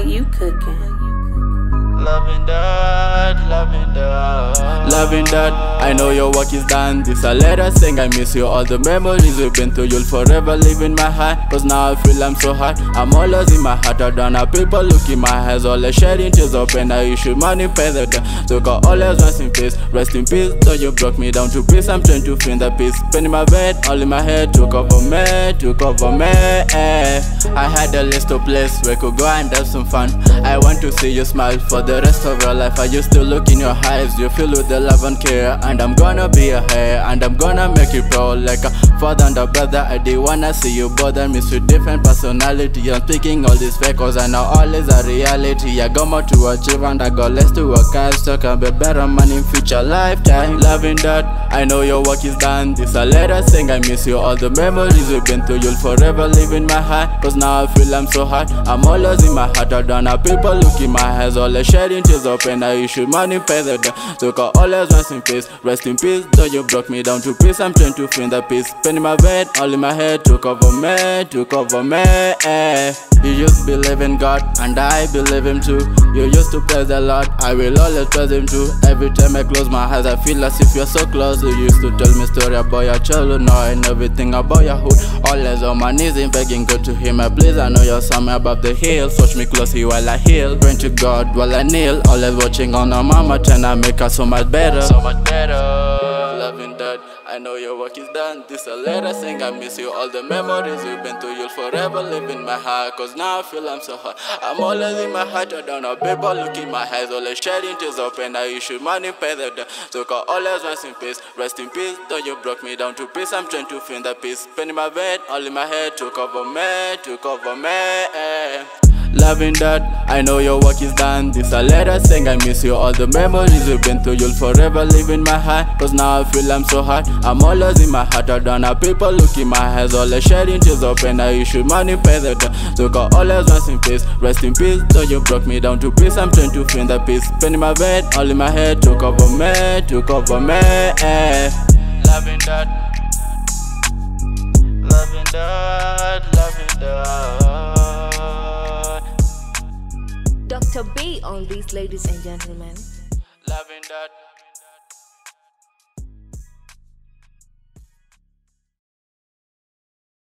What you cooking? Loving that, I know your work is done. This a letter saying I miss you. All the memories we've been through, you'll forever live in my heart. Cause now I feel I'm so hot, I'm all lost in my heart. I don't have people look in my eyes, all the shedding tears of pain. Now you should manifest that. So God always rest in peace. Rest in peace, though you broke me down to peace. I'm trying to find that peace. Pain in my bed, all in my head. To cover me. I had a list of places we could go and have some fun. I want to see you smile for the rest of your life. I used to look in your eyes, you filled with the love and care. And I'm gonna be a hair, and I'm gonna make you proud. Like a father and a brother, I didn't wanna see you bother me with different personality. I'm speaking all these fake, cause I know all is a reality. I got more to achieve and I got less to work out, so I can be better man in future lifetime. Loving that, I know your work is done. This a letter saying I miss you. All the memories we've been through, you'll forever live in my heart. Cause now I feel I'm so hot, I'm all lost in my heart. I don't have people look in my eyes, all the shedding tears of pain. Now you should manifest that. So I always rest in peace. Rest in peace, though you broke me down to peace. I'm trying to find that peace. Pain in my bed, all in my head. To cover me. You used to believe in God, and I believe him too. You used to praise the Lord, I will always praise him too. Every time I close my eyes, I feel as if you're so close. You used to tell me story about your childhood, knowing everything about your hood. Always on my knees and begging God to hear my pleas. I know you're somewhere above the hill, touch me closely while I heal. Praying to God while I kneel, always watching on our mama, trying to make her so much better. Loving that, I know your work is done. This a letter saying I miss you. All the memories we've been through, you'll forever live in my heart. Cause now I feel I'm so hot, I'm all in my heart. I don't know people look in my eyes, all the shedding tears of pain. Now you should manifest that. So God always rest in peace. Rest in peace, though you broke me down to peace. I'm trying to find that peace. Pain in my bed, all in my head. To cover me. Loving that, I know your work is done. This a letter saying I miss you. All the memories we've been through, you'll forever live in my heart. Cause now I feel I'm so hot, I'm all lost in my heart. I don't have people look in my eyes, all the shedding tears of pain. Now you should manifest that. So God always rest in peace. Rest in peace, though you broke me down to peace. I'm trying to find that peace. Pain in my bed, all in my head. To cover me. Loving that. Dr. B on these, ladies and gentlemen. Loving that.